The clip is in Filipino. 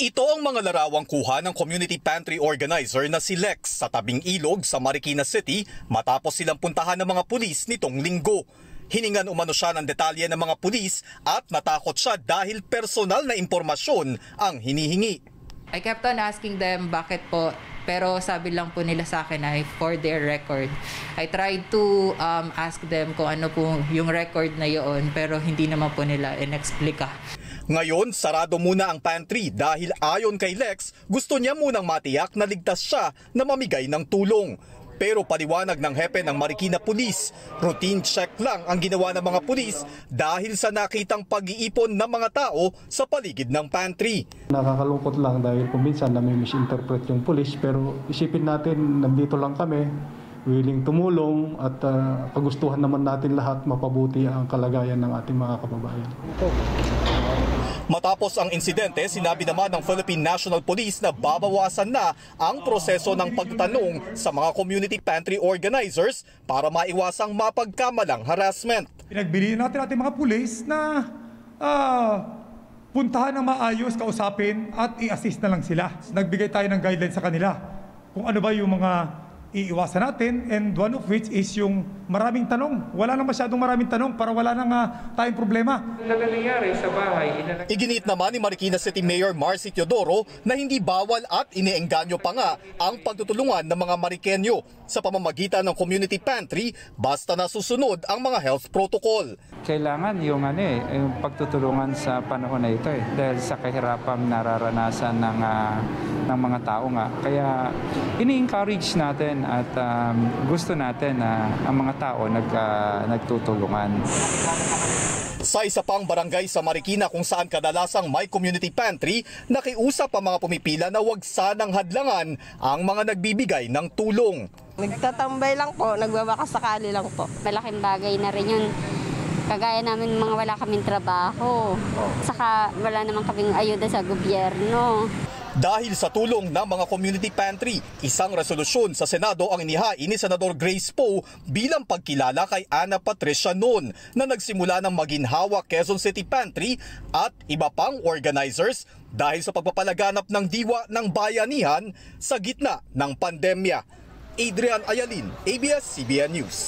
Ito ang mga larawang kuha ng community pantry organizer na si Lex sa tabing ilog sa Marikina City matapos silang puntahan ng mga pulis nitong linggo. Hiningan umano siya ng detalye ng mga pulis at natakot siya dahil personal na impormasyon ang hinihingi. I kept on asking them bakit po, pero sabi lang po nila sa akin ay for their record. I tried to ask them kung ano po yung record na yun, pero hindi naman po nila inexplica. Ngayon, sarado muna ang pantry dahil ayon kay Lex, gusto niya munang matiyak na ligtas siya na mamigay ng tulong. Pero paliwanag ng hepe ng Marikina Police, routine check lang ang ginawa ng mga pulis dahil sa nakitang pag-iipon ng mga tao sa paligid ng pantry. Nakakalungkot lang dahil kuminsan na may misinterpret yung pulis, pero isipin natin nandito lang kami, willing tumulong at pagustuhan naman natin lahat mapabuti ang kalagayan ng ating mga kababayan. Matapos ang insidente, sinabi naman ng Philippine National Police na babawasan na ang proseso ng pagtanong sa mga community pantry organizers para maiwasang mapagkamalang harassment. Pinagbiliin natin ating mga pulis na puntahan ng maayos, kausapin at i-assist na lang sila. Nagbigay tayo ng guidelines sa kanila kung ano ba yung mga iiwasan natin, and one of which is yung maraming tanong. Wala nang masyadong maraming tanong para wala nang tayong problema. Iginit naman ni Marikina City Mayor Marcy Teodoro na hindi bawal at iniengganyo pa nga ang pagtutulungan ng mga Marikenyo sa pamamagitan ng community pantry basta na susunod ang mga health protocol. Kailangan yung pagtutulungan sa panahon na ito dahil sa kahirapang nararanasan ng mga tao nga. Kaya ini-encourage natin at gusto natin na ang mga tao nagtutulungan. Sa isa pang barangay sa Marikina kung saan kadalasang may community pantry, nakiusap ang mga pumipila na huwag sanang hadlangan ang mga nagbibigay ng tulong. Nagtatambay lang po, nagbabakasakali lang po. Malaking bagay na rin yun. Kagaya namin mga wala kaming trabaho, saka wala naman kaming ayuda sa gobyerno. Dahil sa tulong ng mga community pantry, isang resolusyon sa Senado ang inihain ni Senador Grace Poe bilang pagkilala kay Ana Patricia Non na nagsimula ng maginhawa Quezon City Pantry at iba pang organizers dahil sa pagpapalaganap ng diwa ng bayanihan sa gitna ng pandemya. Adrian Ayalin, ABS-CBN News.